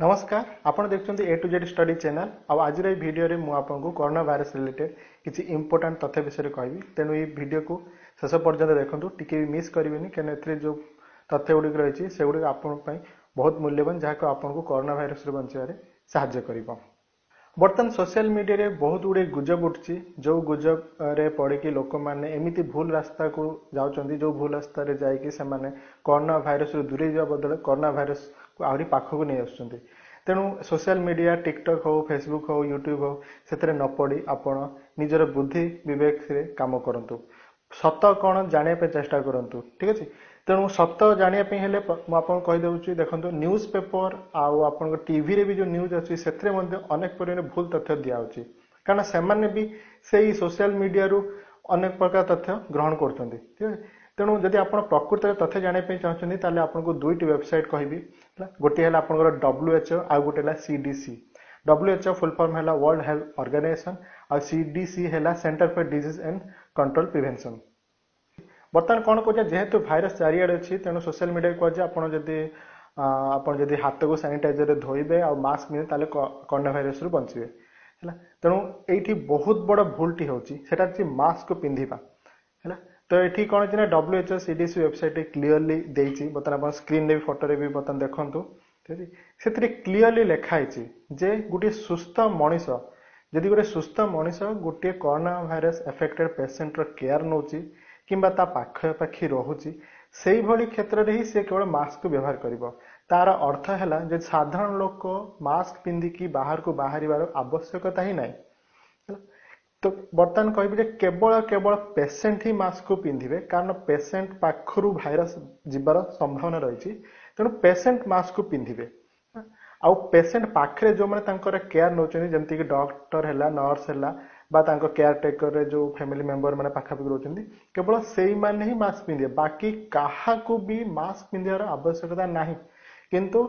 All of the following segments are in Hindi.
नमस्कार आपण देखछन A to Z study channel आ आज रे वीडियो रे मु आपन को कोरोना वायरस रिलेटेड किछि इंपोर्टेंट तथ्य विषय रे कहबी तेनु ए वीडियो को शेष पर्यंत देखंतु टिके भी मिस करबिनी केने एथरे जो तथ्य उडी रही छि से उडी आपन पई बहुत मूल्यवान जाहा को आपन को कोरोना वायरस रे बंचारे सहायता करिवो। बर्तमान सोशल मीडिया रे बहुत उडे गुजब उठछि जो गुजब रे पड़ी कि लोक माने एमिति भूल रास्ता को जाउचंदी जो भूल रास्ता रे जाय कि से माने कोरोना वायरस रे दूरै जा बदले कोरोना वायरस को आउरी पाखो नै आसुचंदी। तेनु सोशल मीडिया टिकटॉक हो फेसबुक हो यूट्यूब हो सेतरे न पड़ी आपण निजर बुद्धि विवेक रे काम करंतु सत कोन जाने पे चेष्टा करंतु ठीक अछि। तेनु सत जानिया पे हेले म आपन कहि देउची देखंतु न्यूज़ पेपर आ आपन टीवी रे भी जो न्यूज़ अछि सेथरे मध्ये अनेक परिने भूल तथ्य दिया होची कारण सेमान भी सेही सोशल मीडिया रु अनेक प्रकार तथ्य ग्रहण करथंदी ठीक है। तेनु जदि आपन प्रकृत तथ्य जाने पे चाहछनी ताले आपन को दुईटी वेबसाइट कहबी गोटी हेला आपन को WHO आ गोटी हेला CDC। WHO फुल फॉर्म हेला वर्ल्ड हेल्थ ऑर्गेनाइजेशन आ CDC हेला centre for disease and control prevention. बर्तमान कोन को जेहेतु वायरस जारी अछि तेनु सोशल मीडिया को जे आपण जदि हाथ को सैनिटाइजर रे धोइबे आ मास्क मिले ताले कोरोना वायरस रु बंचिबे हैला। तेनु एठी बहुत बड़ भूलटी होछि सेटा जे मास्क को पिंधिबा हैला। तो एठी कोन जे WHO CDC वेबसाइट क्लियरली देछि बर्तमान अपन स्क्रीन रे भी फोटो रे भी बर्तमान देखंतु ठीक अछि सेतरी क्लियरली लेखा आइछि जे गुटी सुस्थ मनिष जदि गुटे सुस्थ मनिष गुटे कोरोना वायरस अफेक्टेड पेशेंट रो केयर नउछि किंबा ता पाखे पाखी रहुछि सेही भली क्षेत्र रे ही से केवल मास्क को व्यवहार करिवो तार अर्थ हैला जे साधारण लोक मास्क पिंदी की बाहर को बाहरिबार आवश्यकता ही नै। तो बर्तमान कहबे जे केवल पेशेंट ही मास्क को पिंदिबे कारण पेशेंट पाखरु वायरस जिबार संभावना रहिछि तेनु पेशेंट मास्क को पिंदिबे आ पेशेंट पाखरे जो माने तांकर केयर नउछनि जेंति की डॉक्टर हैला नर्स हैला बा तांको केयर टेकर रे जो फैमिली मेंबर माने पाखा पकि रहउछन्ती केवल सेही माने ही मास्क पिंदे बाकी काहा को भी मास्क पिंदेर आवश्यकता नाही किंतु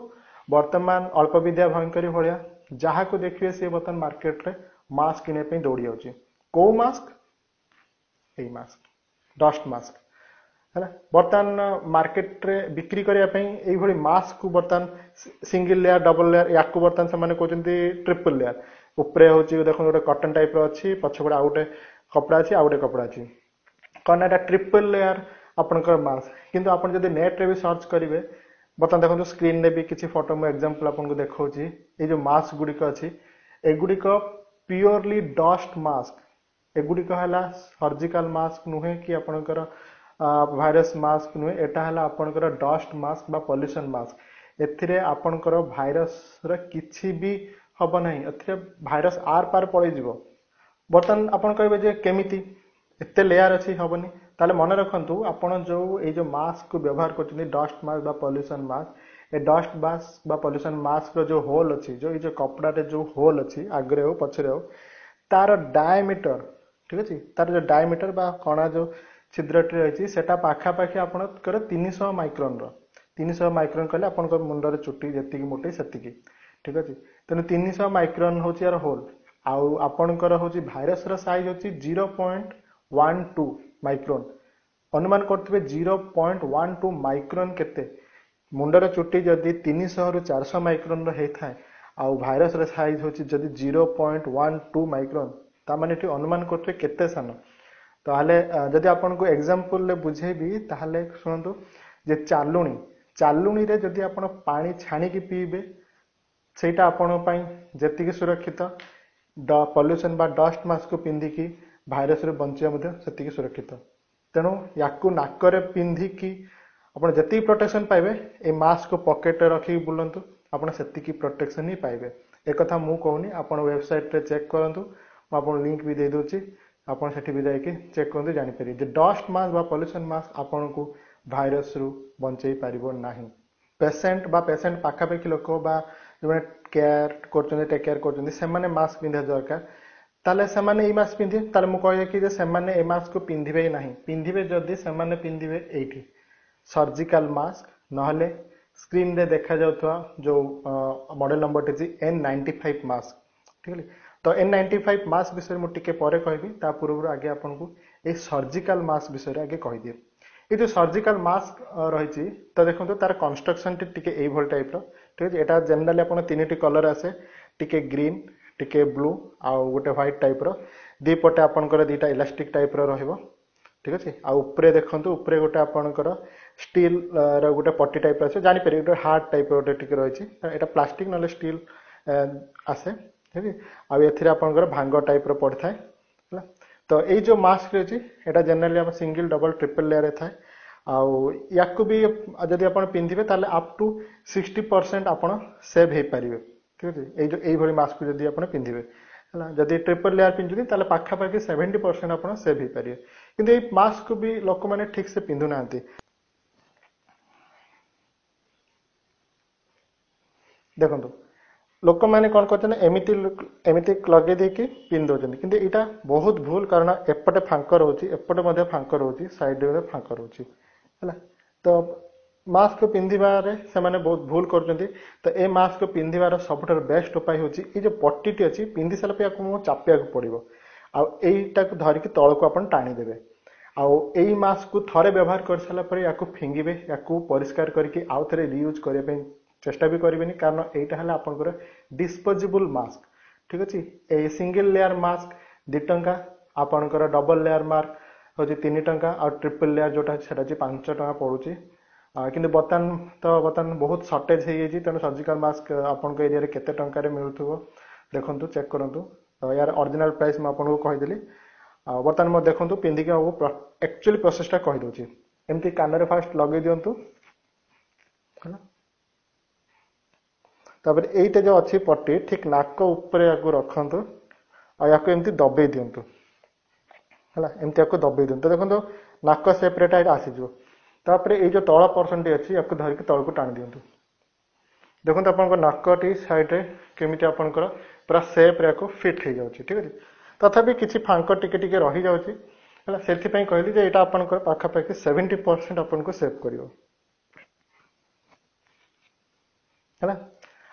वर्तमान अल्प विद्या भयंकरी होलिया जहा को देखिए से बतन मार्केट रे मास्क किने पे दौड़ी आउची को मास्क एई मास्क डस्ट मास्क हैला वर्तमान मार्केट रे बिक्री करिया पे एई भली मास्क को वर्तमान सिंगल लेयर डबल लेयर या को वर्तमान समान कोचन्ती ट्रिपल लेयर उपरे होची देखो गोटे कॉटन टाइप रो अछि पछबड़ा आउटे कपड़ा अछि आउटे कपड़ा अछि कनाटा ट्रिपल लेयर आपनकर मास्क किंतु आपन जदि नेट रे भी सर्च करिवे बतन देखो स्क्रीन रे भी किछि फोटो में एग्जांपल आपन को देखौछि ए जो मास्क गुडी क अछि एगुडी क प्योरली डस्ट मास्क एगुडी क हला सर्जिकल मास्क नुहे कि आपनकर वायरस मास्क नुहे एटा हला आपनकर डस्ट मास्क बा पॉल्यूशन मास्क एथिरे आपनकर वायरस रे किछि भी हबो नै अथरे वायरस आर पार पळि जिवो। बर्तन आपण कहबे जे केमिति एते लेयर अछि हबोनी ताले मन रखंतु आपण जो ए जो मास्क को व्यवहार करछनि डस्ट मास्क बा पॉल्यूशन मास्क ए डस्ट मास्क बा पॉल्यूशन मास्क रो जो होल अछि जो ए जो कपड़ा रे जो होल अछि आगरे हो पछरे हो तार डायमीटर ठीक अछि तार जो डायमीटर बा कणा जो छिद्र टे अछि सेटा पाखा पाखी आपण कर 300 माइक्रोन रो 300 माइक्रोन कहले आपण को मुंडर चुट्टी जेतिकी मोटी सेतिकी ठीक अछि। तने 300 माइक्रोन होची यार होल आउ आपनकर होची वायरस रा साइज होची 0.12 माइक्रोन अनुमान करतबे 0.12 माइक्रोन केते मुंडर चुट्टी जदी 300 रु 400 माइक्रोन रा हेथाय आउ वायरस रा साइज होची जदी 0.12 माइक्रोन ता माने ठी अनुमान करतबे केते सन ताहाले जदी आपन को एग्जांपल ले बुझेबी ताहाले सुनंतु जे चालुणी चालुणी रे जदी आपन पानी छाणी की पीबे सेटा आपण पई जति के सुरक्षित पॉल्यूशन बा डस्ट मास्क को पिंधी की वायरस रे बंचिया मधे सेति के सुरक्षित तेनु याकु नाक रे पिंधी की आपण जति प्रोटेक्शन पाइबे ए मास्क को पॉकेट रे रखी बुलंतु आपण सेति की प्रोटेक्शन ही पाइबे ए कथा मु कहूनी आपण वेबसाइट रे चेक करंतु म आपण लिंक भी दे दोची आपण सेठी भी जाय के चेक करंतु जानि पारि जे डस्ट मास्क बा पॉल्यूशन मास्क आपण को वायरस रु बंचै पारिबो नाही। पेशेंट बा पेशेंट पाखा पाखी लोक बा जोने केयर करछन टेक केयर करछन से माने मास्क पिंधा दरकार ताले से माने ई मास्क पिंधे ताले मु कहया कि जे से माने ए मास्क को पिंधिबे नाही पिंधिबे जदी से माने पिंधिबे एठी सर्जिकल मास्क नहले स्क्रीन रे देखा जाउथवा जो मॉडल नंबर टेजी N95 मास्क ठीक है। तो N95 मास्क विषय मु टिके पारे कहबी ता पूर्व आगे आपन को ए सर्जिकल मास्क विषय रे आगे कहि दिए ए जो सर्जिकल मास्क रहिची त देखंतो तार कंस्ट्रक्शन टिके ए भल टाइप रो ठीक है एटा जनरली आपण तीनटी कलर आसे टिके ग्रीन टिके ब्लू आ गोटे व्हाइट टाइप रो दी पटे आपण कर दीटा इलास्टिक टाइप रो रहबो ठीक अछि आ ऊपरे देखंतु ऊपरे गोटे आपण कर स्टील रो गोटे पट्टी टाइप आसे जानि परे गोटे हार्ड टाइप रो टिके रहै छै एटा प्लास्टिक नले स्टील आसे ठीक है आ एथिरा आपण कर भांगो टाइप रो पड़ता है हला तो ए जो मास्क रे छै एटा जनरली हम सिंगल डबल ट्रिपल लेयर रे थाय आ याकु भी यदि आपण पिंधिबे ताले अप टू 60% आपण सेव हे परिबे ठीक है ए जो ए भली मास्क यदि आपण पिंधिबे हला यदि ट्रिपल लेयर पिंधुनी ताले पाखा पाखी 70% आपण सेव हे परिबे किंतु ए मास्क को भी लोक माने ठीक से पिंधु नांती देखंतु लोक माने कोन करछन एमिति एमिति लगे दे कि पिन दोछन किंतु एटा बहुत भूल कारण एपटे फांकर होची एपटे मध्ये फांकर होची साइड रे फांकर होची हला तो मास्क पिंधिबा रे से माने बहुत भूल करछन तो ए मास्क पिंधिबा रो सबटर बेस्ट उपाय होची ए जो पट्टी टी अछि पिंधि साला पे आपको चापिया को पड़िबो आ एटा को धरि के तळ को अपन टाणी देबे आ एई मास्क को थरे व्यवहार कर साला पर याको फिंगिबे याको परिष्कार करके आउ थरे रियूज करिया पे चेष्टा भी करें कारण यहाँ आपंकर डिस्पोजेबल मास्क ठीक अच्छे ए सिंगल लेयर मास्क 2 टंका आपंकर डबल लेयर मास्क हूँ 3 टंका और ट्रिपल लेयर जोटा से 5 टंका पड़ू कि बर्तमान तो बर्तमान बहुत सर्टेज हो तेणु सर्जिकल मास्क आपंक एरिया केते टंकार मिलू देखु चेक करूँ तो यार ओरिजिनल प्राइस मुझे कहीदेली बर्तमान मैं देखूँ पिंधिक एक्चुअली प्रोसेसटा कहीदे एमती कान फास्ट लगे दिंतु है तापर एटा जो अच्छी पट्टी ठीक नाक ऊपर आगु रखंतु आ याको एमती दबे दियंतु हला एमती याको दबे दियंतु देखंतु नाक शेप रे टाइट आसी जो तापर ए जो तळ परसेंट अछि याको धर के तळ को टाण दियंतु देखंतु आपन को नाक टी साइड रे केमिति आपन को पूरा शेप रे को फिट हो जाउची ठीक अछि तथापि किछि फांक टिके टिके रहि जाउची हला सेथि पई कहली जे एटा आपन को पाखा पाखी 70% आपन को सेव करियो हला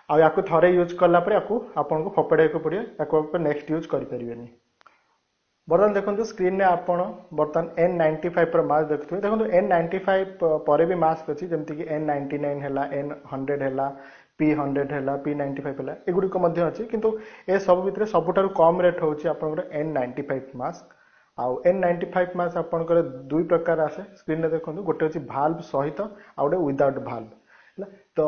आ याकु थरे यूज करला पर याकु आपन को फपड़े को पड़िया याकु पर नेक्स्ट यूज करि परिबेनी बर्तन देखंतु स्क्रीन ने आपन बर्तन N95 पर मास्क देखथु देखंतु N95 परे भी मास्क अछि जेमति कि N99 हैला N100 हैला P100 हैला P95 हैला एगुडी को मध्ये अछि किंतु ए सब भितरे सबटार कम रेट होछि आपन को N95 मास्क आ N95 मास्क आपन को दुई प्रकार आसे स्क्रीन ने देखंतु गोटे अछि वाल्व सहित आ गोटे विदाउट वाल्व तो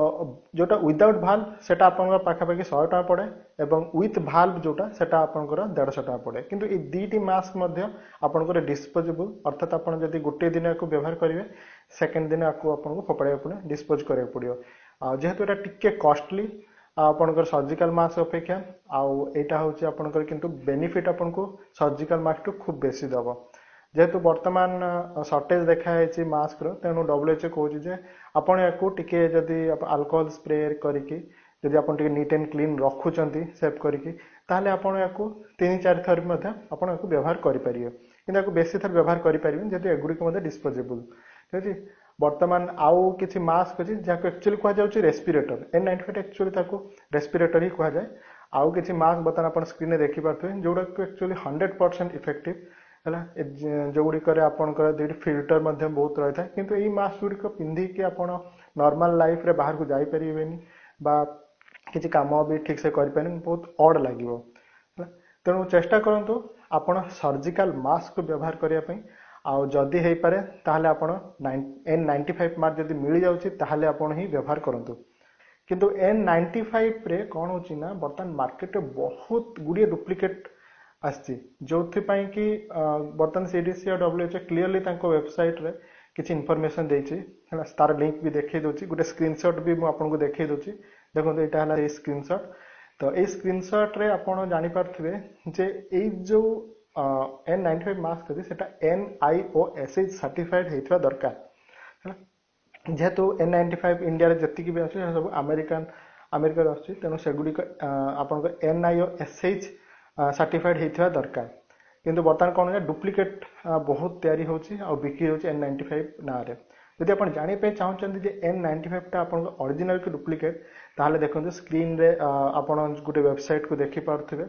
जोटा विदाउट भाल्व सेटा आपन पाखा पाखी 100 टंका पड़े एवं विथ भाल्व जोटा सेटा आपन 150 टंका पड़े किंतु ए दीटी मास्क मध्ये आपन को डिस्पोजेबल अर्थात आपन जदी गुटे दिन को व्यवहार करिवे सेकंड दिन आपको आपन को फपड़े पुणे डिस्पोज करे पड़ियो आ जेहेतु एटा टिके कॉस्टली आपन को सर्जिकल मास्क अपेक्षा आ एटा होची आपन को किंतु बेनिफिट आपन को सर्जिकल मास्क तो खूब बेसी दबो जेहेतु बर्तमान शॉर्टेज देखा है मास्क रो तेणु WHO कहूँ जे आपण याकू टिके जदि अल्कोहल स्प्रे करिके जदि आपण टिके नीट एंड क्लीन रखुचंती सेव करिके ताले आपण याकू 3-4 थर मधे आपण याकू व्यवहार करि परियो किंतु याकू बेसी थर व्यवहार करि परिबेन जेहेतु एगुडी के मधे डिस्पोजेबल ठीक अछि बर्तमान आउ किछि मास्क अछि जाको एक्चुअली कहै जाउछि रेस्पिरेटर N95 एक्चुअली ताको रेस्पिरेटर ही कहै जाय आउ किछि मास्क बर्तमान आपण स्क्रीन रे देखि पाथु जोडा को एक्चुअली 100% इफेक्टिव हला जो गुड़ी करे आपन कर दे फिल्टर मध्ये बहुत रहता है किंतु एई मास्क गुड़ी को पिंधी के आपन नॉर्मल लाइफ रे बाहर को जाई परिबेनी बा किछि काम भी ठीक से करि पाएन बहुत ऑड लागिवो हला तेनु चेष्टा करंतु आपन सर्जिकल मास्क को व्यवहार करिया पई आ जदी हे पारे ताहले आपन N95 मास्क जदी मिलि जाउची ताहले आपन ही व्यवहार करंतु किंतु N95 रे कोन होची ना बर्तन मार्केट रे बहुत गुड़ी डुप्लीकेट आछि जो कि बर्तन CDC और WHO क्लीयरली वेबसाइट रे किछि इनफॉरमेशन देछि तार लिंक भी देखै दोछि गुटे स्क्रीनशॉट भी आपन को देखै दोछि देखो एटा हला ए स्क्रीनशॉट तो ए स्क्रीनशॉट रे आपन जानि पारथिबे जे ए जो N95 मास्क अछि सेटा NIOSH सर्टिफाइड हेतवा दरकार जेहेतु N95 इंडिया रे जति कि अछि सब अमेरिका अछि तेनु सेगुडी आपन को NIOSH सर्टिफाइड हेतवा दरकार किंतु बर्तमान कोन डुप्लीकेट बहुत तयारी होछि आ बिक्री होछि N95 ना रे यदि आपण जानि पे चाहौछन जे N95 ता आपण ओरिजिनल के डुप्लीकेट ताहले देखंतु स्क्रीन रे आपण गुटे वेबसाइट को देखि पारथिबे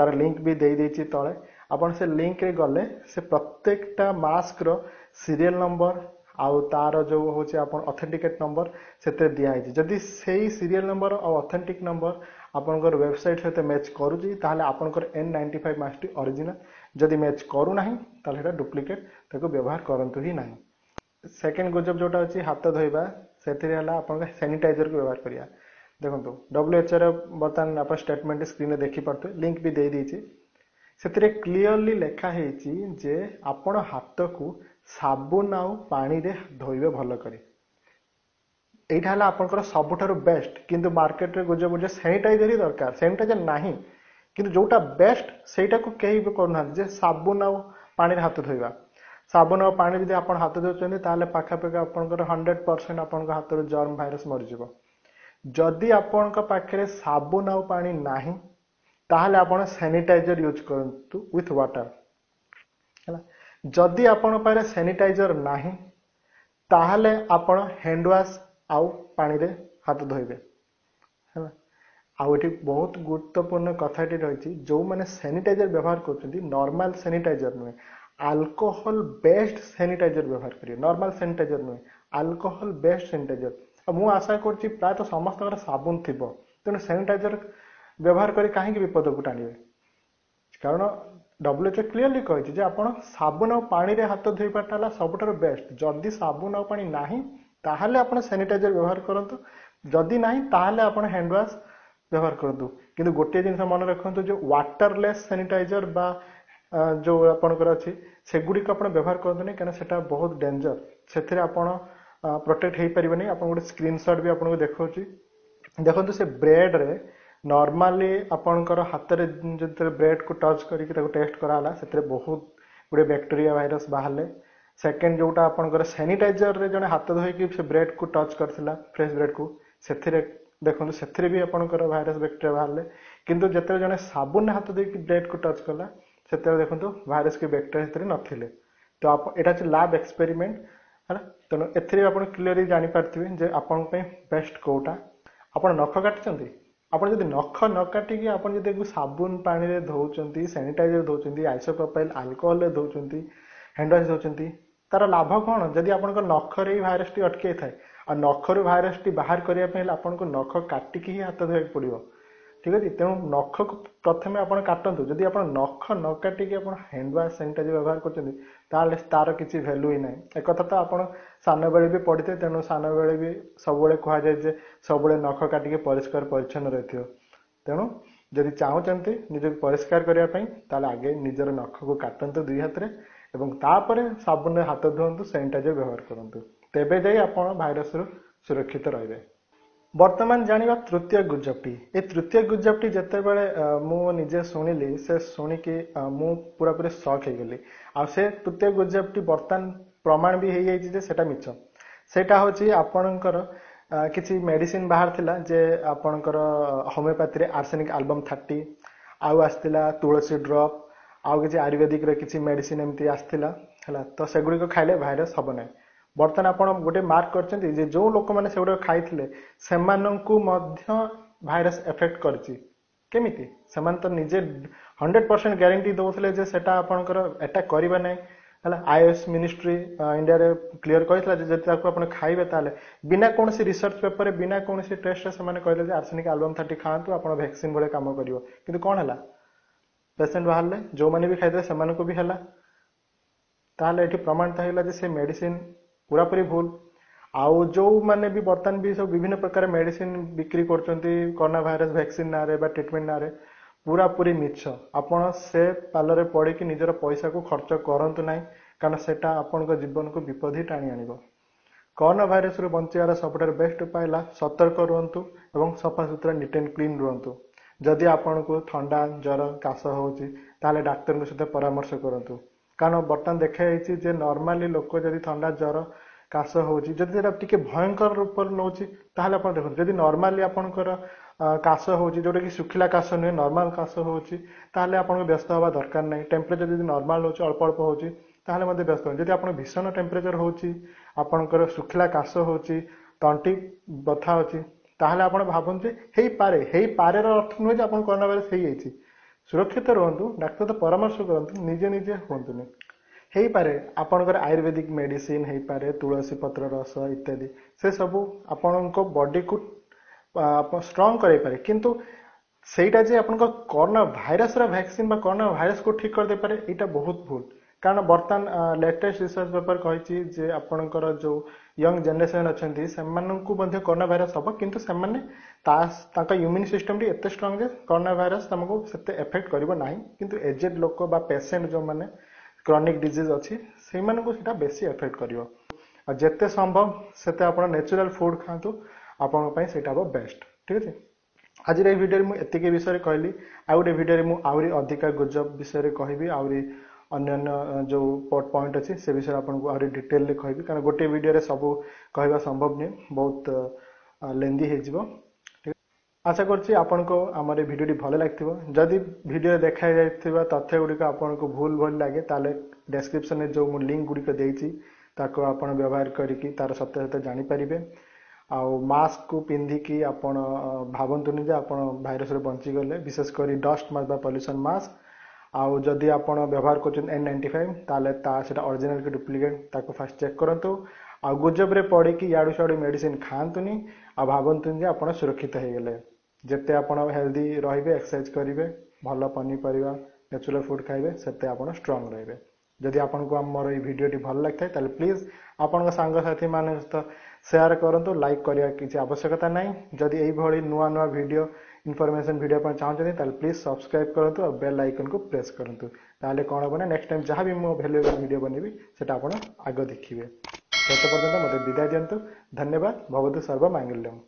तार लिंक भी देई देछि तळे आपण से लिंक रे गले से प्रत्येकटा मास्क रो सीरियल नंबर आउ तार जो होचे आपन ऑथेंटिकेट नंबर सेते दिया है जदी सेही सीरियल नंबर और ऑथेंटिक नंबर आपनकर वेबसाइट सहित मैच करूची ताले आपनकर N95 मास्क ओरिजिनल जदी मैच करू नाही ताले एटा डुप्लिकेट ताको व्यवहार करंतु ही नाही। सेकंड गुजब जोटा होची हाथ धोइबा सेथिरे हला आपनकर सैनिटाइजर को व्यवहार करिया। देखंतु WHO रे बर्तन आपन स्टेटमेंट स्क्रीन रे देखि परतु लिंक भी दे दीची सेथिरे क्लियरली लेखा हेची जे आपण हाथ को साबुन आउ पानी रे धोइबे भलो करी एटा हला आपनकर सबुठारो बेस्ट किंतु मार्केट रे गुजे गुजे सैनिटाइजर ही दरकार सैनिटाइजर नाही किंतु जोटा बेस्ट सेटा को केही भी करना जे साबुन आउ पानी रे हाथ धोइबा साबुन आउ पानी जदी आपण हाथ धोचोनी ताले पाखा पाखा आपनकर 100% आपनकर हाथ रो जर्म वायरस मरि जिवो। जदी आपनकर पाखरे साबुन आउ पानी नाही ताले आपण सैनिटाइजर यूज करंतु विथ वाटर हला जदी आपण पारे सैनिटाइजर नाही ताले आपण हैंड वॉश आउ पानी रे हाथ धोइबे हला आउ एठी बहुत गुरुत्वपूर्ण कथा एठी रहिची जो माने सैनिटाइजर व्यवहार करछथि नॉर्मल सैनिटाइजर नै अल्कोहल बेस्ड सैनिटाइजर व्यवहार करियो नॉर्मल सैनिटाइजर नै अल्कोहल बेस्ड सैनिटाइजर अब मु आशा करछि प्राय तो समस्त घर साबुन थिबो तनो सैनिटाइजर व्यवहार करि काहे कि विपद को टानिबे कारण WHO क्लियरली कहिछि जे आपण साबुन और पानी रे हाथ धोइ पाटाला सबटार बेस्ट जदि साबुन और पानी नाही ताहाले आपण सैनिटाइजर व्यवहार करंतु जदि नाही ताहाले आपण हैंड वॉश व्यवहार करंतु किंतु गोटे जिंस मन रखंतु जे वाटरलेस सैनिटाइजर बा जो आपण कर अछि सेगुडी को आपण व्यवहार करंतु नै केना सेटा बहुत डेंजर सेथिरे आपण प्रोटेक्ट हेइ परिबे नै। आपण गोटे स्क्रीनशॉट भी आपण को देखौछि देखंतु से ब्रेड रे नॉर्मली आपण कर हाथ रे जते ब्रेड को टच करी के ताको टेस्ट कराला सेथिरे बहुत गुडे बैक्टीरिया वायरस बाहले सेकंड जोटा आपण कर सैनिटाइजर रे जने हाथ धोइ कि से ब्रेड को टच करथिला फ्रेश ब्रेड को सेथिरे देखंतु सेथिरे भी आपण कर वायरस बैक्टीरिया बाहले किंतु जते जने साबुन हाथ धोइ कि ब्रेड को टच करला सेते देखंतु वायरस के बैक्टीरिया सेते नथिले तो आप एटा छ लैब एक्सपेरिमेंट हला तनो एथरे आपण क्लियरली जानि पारथिबे जे आपण पे बेस्ट कोटा आपण नख काटचंती आपण जदि नख न काटि कि आपण जदि को साबुन पानी रे धोउचंती सैनिटाइजर धोउचंती आइसोप्रोपाइल अल्कोहल रे धोउचंती हैंड वॉश धोउचंती तारा लाभ कोन जदि आपण को नख रे वायरस टी अटके थाय आ नख रे वायरस टी बाहर करिया पे आपण को नख काटि कि हाथ धोइ पडियो ठीक अछि तेनु नख प्रथमे आपण काटंतु जदि आपण नख न काटि के आपण हैंड वॉश सैनिटाइजर व्यवहार करछथि ताले तार किछि वैल्यू ही नै एक कथा त आपण सानो बेले भी पढिते तेनु सानो बेले भी सब बेले कहै जाय जे सब बेले नख काटि के परिष्कार परिछन्न रहथियो तेनु जदि चाहौ चंती निजे परिष्कार करिया पई ताले आगे निजर नख को काटंतु दुई हाथ रे एवं तापरे साबुन रे हाथ धोंतु सैनिटाइजर व्यवहार करंतु तेबे जाय आपण वायरस रो सुरक्षित रहबे। वर्तमान जानिबा तृतीय गुजबटी ए तृतीय गुजबटी जते बेले मु निजे सुनिली से सुनि के मु पूरा पूरा शॉक हे गेली आ से तृतीय गुजबटी वर्तमान प्रमाण भी हे जाय जे सेटा मिछ सेटा होची आपनकर किछि मेडिसिन बाहर थिला जे आपनकर होमियोपैथी रे आर्सेनिक एल्बम 30 आउ आस्तिला तुलसी ड्रॉप आउ किछि आयुर्वेदिक रे किछि मेडिसिन एमती आस्तिला हला तो सेगुडी को खाइले वायरस होबो नै बर्तन आपण गोटे मार्क करछन्ती जे जो लोक माने सेगुडा खाइथिले सेमानन को मध्य वायरस अफेक्ट करछि केमिति समान त निजे 100% गारंटी दोथले जे सेटा आपनकर अटैक करिबा नै हला आईओएस मिनिस्ट्री इंडिया रे क्लियर कहितला जे जति ताको आपण खाइबे ताले बिना कोनोसी रिसर्च पेपर बिना कोनोसी टेस्ट रे समान कहिले जे आर्सेनिक एल्बम 30 खांतु आपण वैक्सीन बळे काम करिवो किंतु कोन हला पेशेंट बाहरले जो माने भी खाइदे समान को भी हला ताले एठी प्रमाण थाइला जे से मेडिसिन पूरा पूरी भूल आउ जो माने भी बर्तन भी सब विभिन्न प्रकार मेडिसिन बिक्री करचंती कोरोना वायरस वैक्सीन ना रे बा ट्रीटमेंट ना रे पूरा पूरी मिछ आपण से पाल रे पड़ी कि निजर पैसा को खर्च करंतु नाही कारण सेटा आपण को जीवन को विपद ही टाणी आनिबो। कोरोना वायरस रो बंचियार सबटार बेस्ट उपायला सतर्क रहंतु एवं सफा सुथरा नीट एंड क्लीन रहंतु जदि आपण को ठंडा जर कास होची ताले डाक्टर के साथ परामर्श करंतु कारण बर्तन देखा हेछि जे नॉर्मली लोक जदि ठंडा जर कास होछि जदि जरा टिके भयंकर रूप नोछि ताहले आपण देखो जदि नॉर्मली आपनकर कास होछि जोटा कि सुखिला कास नै नॉर्मल कास होछि ताहले आपन व्यस्त होबा दरकार नै टेम्परेचर जदि नॉर्मल होछि अल्प अल्प होछि ताहले मते व्यस्त होछि जदि आपन भीषण टेम्परेचर होछि आपनकर सुखिला कास होछि तंटी बथा होछि ताहले आपन भाबन जे हेई पारे रो अर्थ नै जे आपन कोरोना वायरस हेई आइछि सुरक्षित रहंतु डाक्टर तो परामर्श करंतु निजे निजे होंतुनी। हे पारे आपनकर आयुर्वेदिक मेडिसिन हे पारे तुलसी पत्र रस इत्यादि से सब आपनको बॉडी को स्ट्रांग करै पारे किंतु सेटा जे आपनको कोरोना वायरस रा वैक्सीन बा कोरोना वायरस को ठीक कर दे पारे एटा बहुत भूल कारण बर्तन लेटेस्ट रिसर्च पेपर कहिछि जे आपनकर जो यंग जनरेशन अछंती सेमाननकु मध्ये कोरोना वायरस सब किंतु सेमानने ताका इम्यून सिस्टम रे एते स्ट्रांग जे कोरोना वायरस तमको सेते अफेक्ट करिवो नाही किंतु एजेड लोक बा पेशेंट जो माने क्रॉनिक डिजीज अछि से माने को सेटा बेसी अफेक्ट करियो आ जते संभव सेते आपण नेचुरल फूड खांतु आपण पय सेटा बो बेस्ट ठीक अछि आज रे वीडियो मु एते के विषय रे कहली आ ओडे वीडियो रे मु आउरी अधिक गुजब विषय रे कहबी आउरी अन्य जो पॉट पॉइंट अछि से विषय आपण को आउरी डिटेल ले कहबी कारण गोटे वीडियो रे सब कहबा संभव नै बहुत लेंदी हे जिवो आशा करछि आपनको हमर वीडियो डी भले लागथिबो जदि वीडियो देखाय जायथिबा तथ्य गुडी को आपनको भूल भूल लागे ताले डिस्क्रिप्शन में जो मु लिंक गुडी को देछि ताको आपण व्यवहार करिकि तार सत्य सत्य जानि परिबे आ मास्क को पिंधी कि आपण भाबंतुनी जे आपण वायरस रे बंची गले विशेष करी डस्ट मास्क बा पॉल्यूशन मास्क आ जदि आपण व्यवहार करछन N95 ताले ता सेटा ओरिजिनल के डुप्लीकेट ताको फास्ट चेक करंतु आ गुजब रे पड़ी कि याडू साडू मेडिसिन खांतुनी आ भाबंतुनी जे आपण सुरक्षित हे गेले जेते आपण हेल्दी रहिबे एक्सरसाइज करिवे भलो पनी परिवा नेचुरल फूड खाइबे सेते आपण स्ट्रांग रहिबे जदि आपण को हमर ए वीडियो टी भल लागथाय तले प्लीज आपण को संग साथी माने तो शेयर करंतु लाइक करिया किछि आवश्यकता नै जदि एई भली नुवा नुवा वीडियो इन्फॉर्मेशन वीडियो पर चाहौ तले प्लीज सब्सक्राइब करंतु और बेल आइकन को प्रेस करंतु ताले कोन होबने नेक्स्ट टाइम जहां भी मो वैल्यूएबल वीडियो बनेबी सेटा आपण आगो देखिबे तत पर्यंत मते विदा दियंतु धन्यवाद भवतु सर्व मंगलम।